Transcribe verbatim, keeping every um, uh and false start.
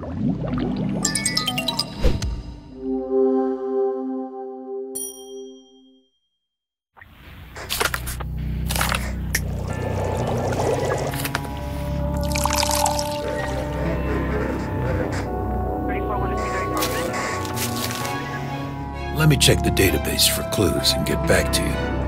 Let me check the database for clues and get back to you.